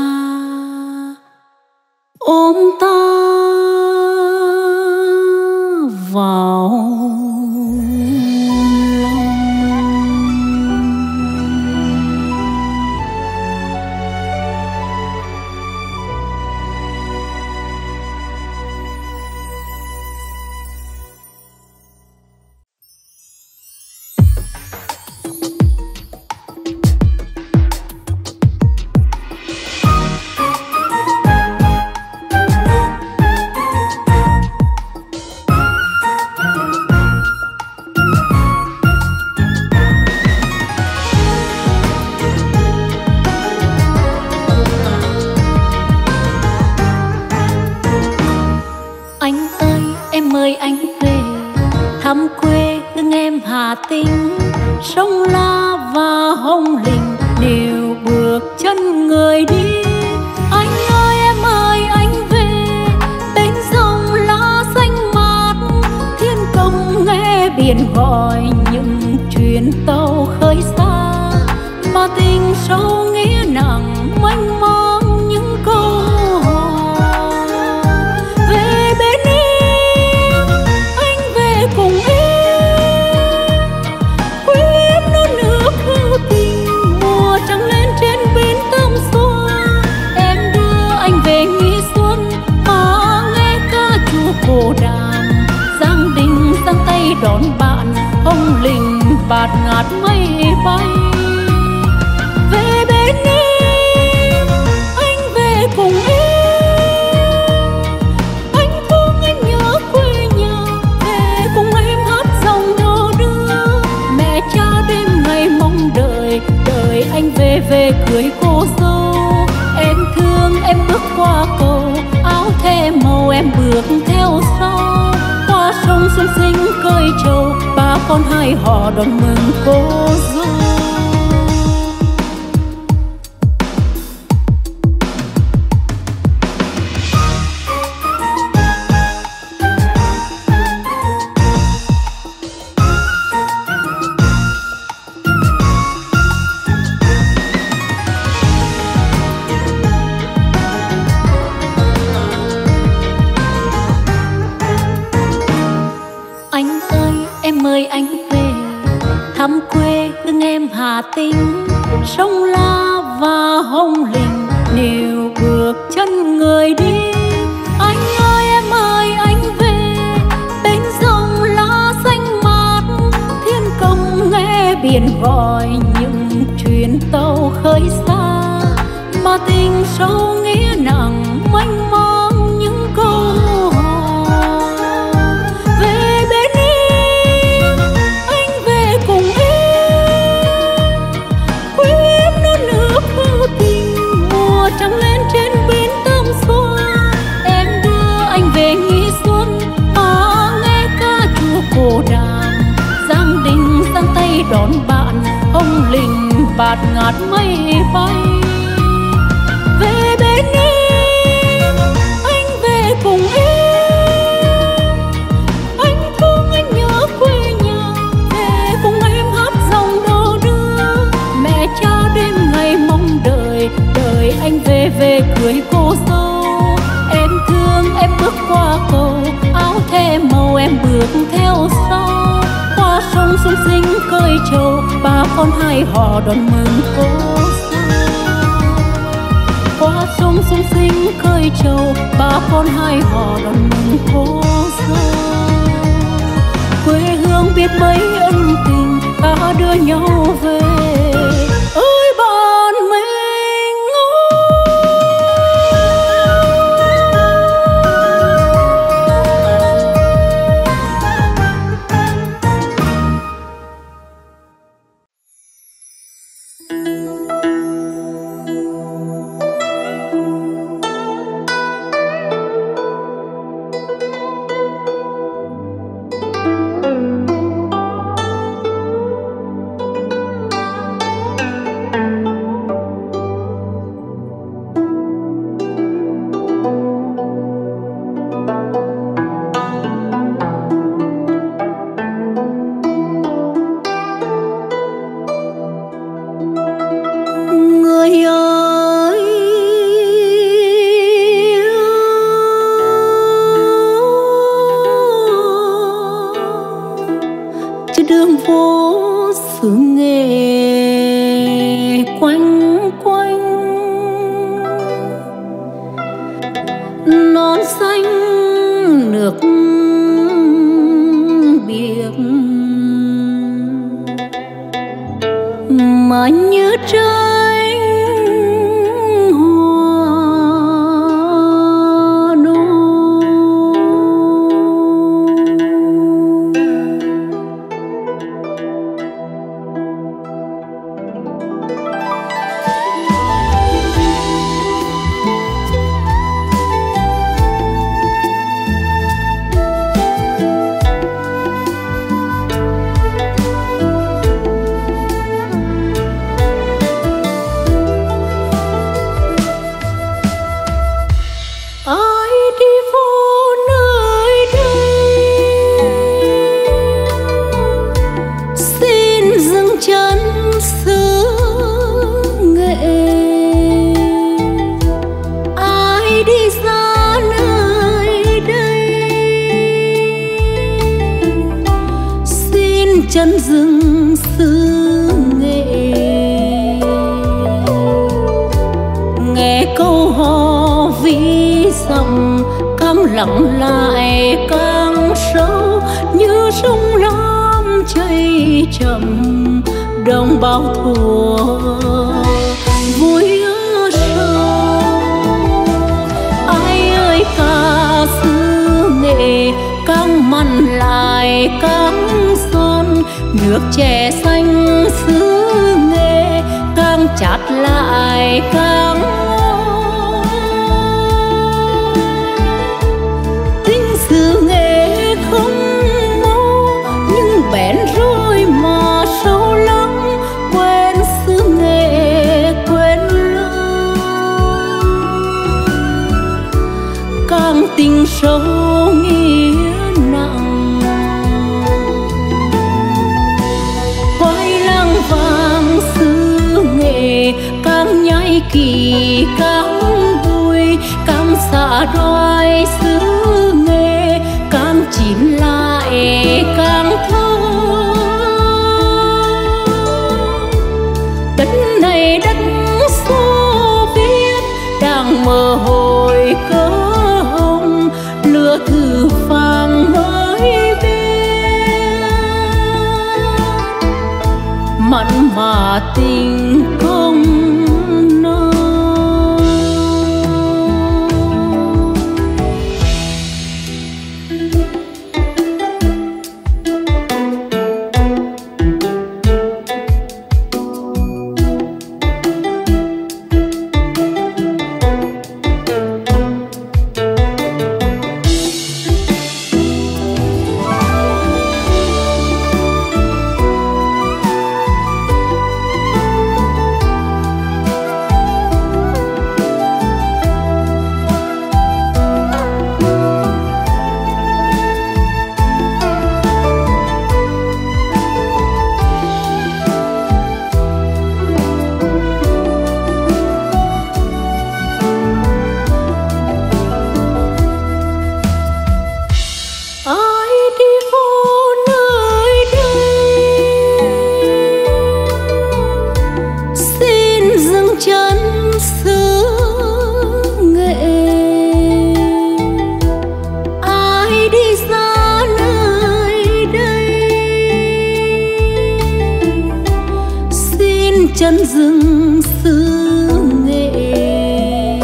ơi anh về thăm quê hương em Hà Tĩnh, sông La và Hồng Lĩnh đều bước chân người đi. Anh ơi em ơi anh về, bên sông lá xanh mát, thiên công nghe biển gọi những chuyến tàu khơi xa, mà tình sâu nghĩa nặng mênh mông những câu về bên em. Anh về cùng em, quê em non nước hữu tình, mùa trắng lên trên bến Tam Xoa. Em đưa anh về nghi xuân mà nghe ca trù cổ đàn, Giang Đình Giang Tây đón bạn, Hồng Lĩnh bạt ngát mây bay. Về bên em, anh về cùng em, anh thương anh nhớ quê nhà, về cùng em hát dòng đò đưa. Mẹ cha đêm ngày mong đợi, đợi anh về về cưới cô dâu. Em thương em bước qua cầu, áo thề màu em bước theo sau. Qua sông xuân sinh cơi trầu, ba con hai họ đón mừng cô dâu. Sông La và Hồng Lĩnh đều bước chân người đi. Anh ơi anh về, bên sông lá xanh mát, thiên công nghe biển gọi những chuyến tàu khơi xa, mà tình sâu nghĩa nặng mênh mông những câu hò. Về bên em, anh về cùng em, trăng lên trên bến Tam Xoa. Em đưa anh về nghi xuân mà nghe ca trù cổ đàn, Giang Đình Giang Tây đón bạn, Hồng Lĩnh bạt ngát mây bay. Về bên em, anh về cùng em, anh thương anh nhớ quê nhà, về cùng em hát dòng đò đưa. Mẹ cha đêm ngày mong đợi, đợi anh về về cưới cô dâu. Em thương em bước qua cầu, áo thề màu em bước theo sau. Qua sông xuân sinh cơi trầu, ba con hai họ đón mừng cô dâu. Qua sông xuân sinh cơi trầu, ba con hai họ đón mừng cô dâu. Quê hương biết mấy ân tình, ta đưa nhau về. chân rừng xứ Nghệ, nghe câu hò ví dặm căng lặng lại càng sâu như sông lam chảy chậm đồng bào thua. Căng mặn lại căng son, nước chè xanh xứ Nghệ căng chát lại căng ngon. Tính xứ Nghệ không nâu nhưng bén rồi mà sâu lắm, quên xứ Nghệ quên lắm. Căng tình sâu nghĩa nặng, quay lăng vàng xứ Nghệ càng nhai kỳ càng vui, càng xả đói xứ Nghệ càng chín lại càng thơ. Đất này đất Xô Viết đang mơ hồi cơ hồng, lửa thử vàng mới biết mặn mà tình không nâu. Chân rừng xứ Nghệ,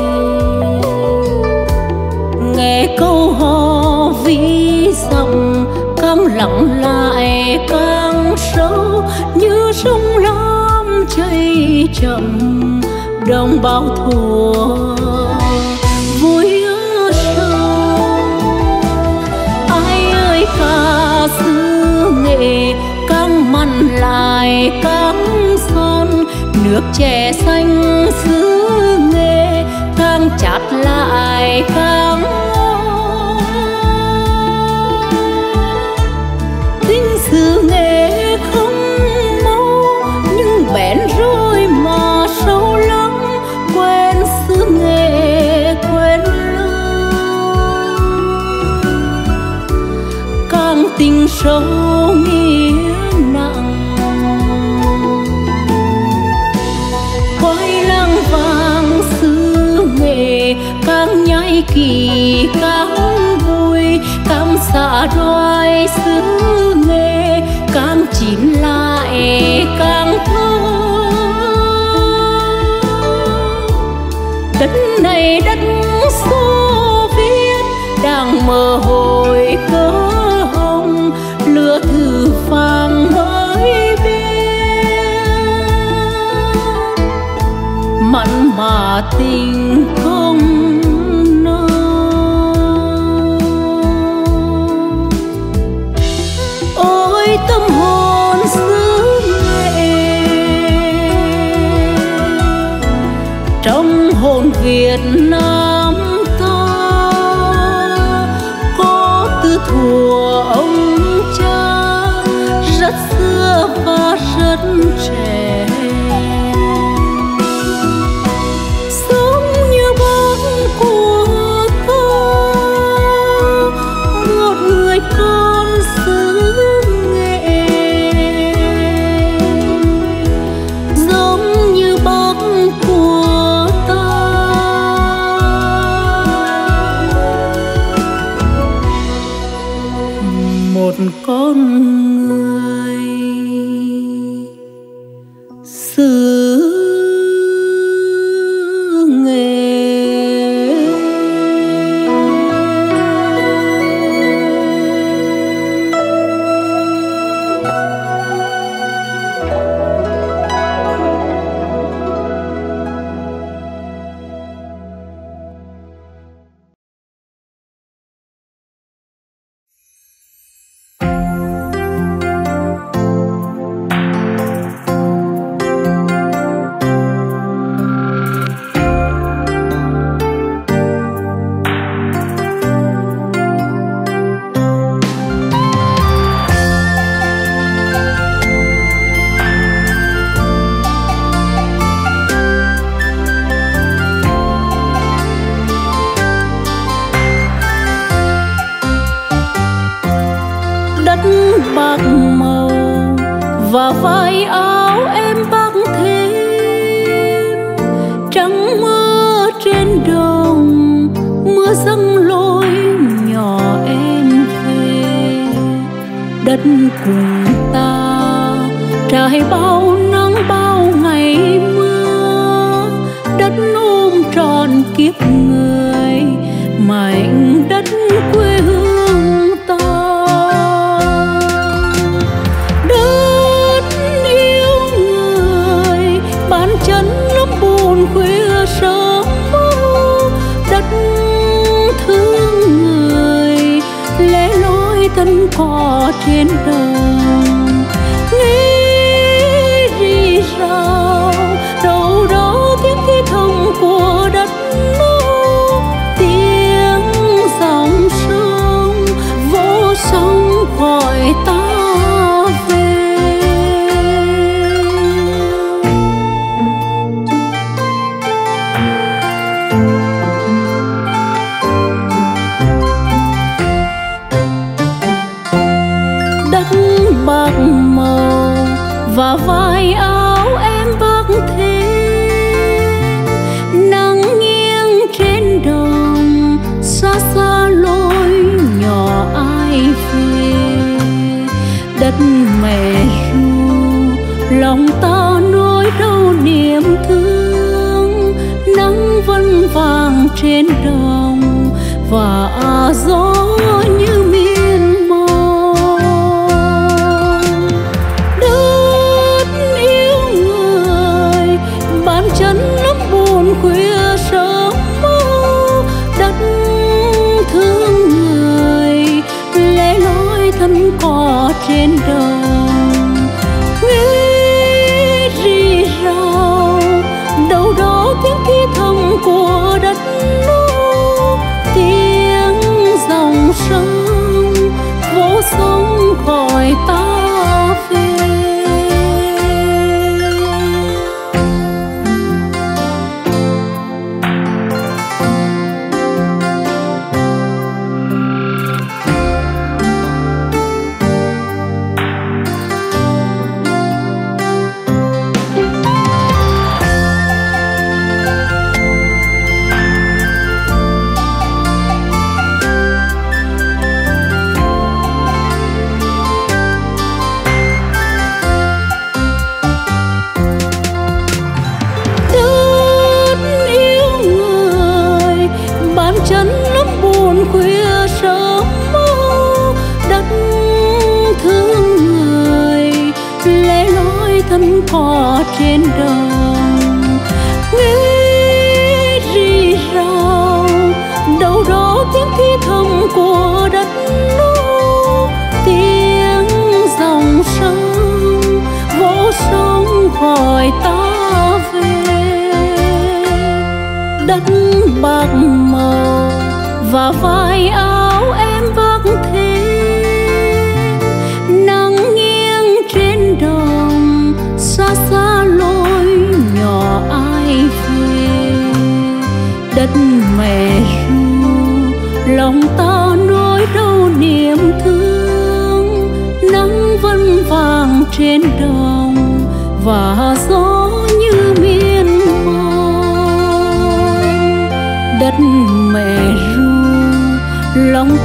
nghe câu hò ví dặm căng lặng lại càng sâu như sông lam chảy chậm đồng bào thua. Vui ở sâu ai ơi ca xứ Nghệ, căng mặn lại căng son, nước chè xanh xứ Nghệ càng chát lại càng ngon. Tính xứ Nghệ không nâu nhưng bén rồi mà sâu lắm, quên xứ Nghệ quên lắm. Càng tình sâu nghĩa nặng, càng nhai kỳ càng vui, càng xả đói xứ Nghệ càng chín lại càng thơ. Đất này đất Xô Viết đang mơ hồi cơ hồng, lửa thử vàng mới biết mặn mà tình không. Tâm hồn xứ Nghệ trong hồn Việt Nam ta, có từ thuở ông cha rất xưa và rất trẻ, sống như bác của ta, một người con xứ Nghệ. một con người xứ Nghệ. Mẹ ru lòng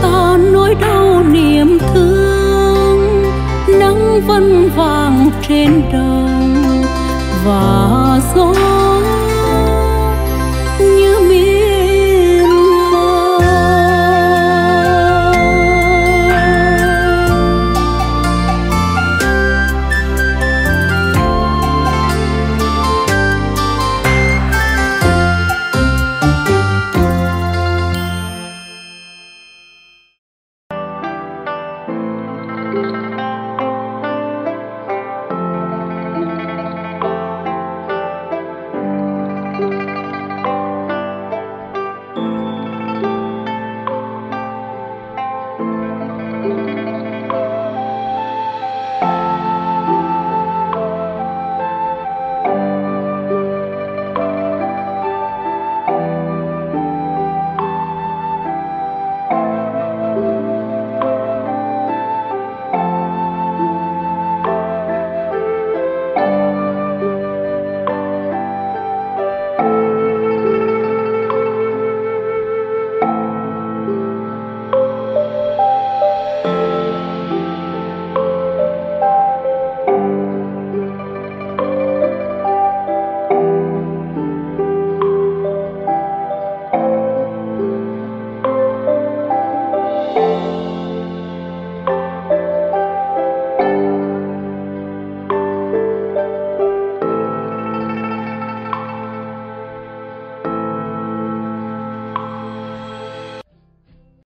ta nỗi đau niềm thương. tiếng vẫn vang trên đồng và gió như miên man.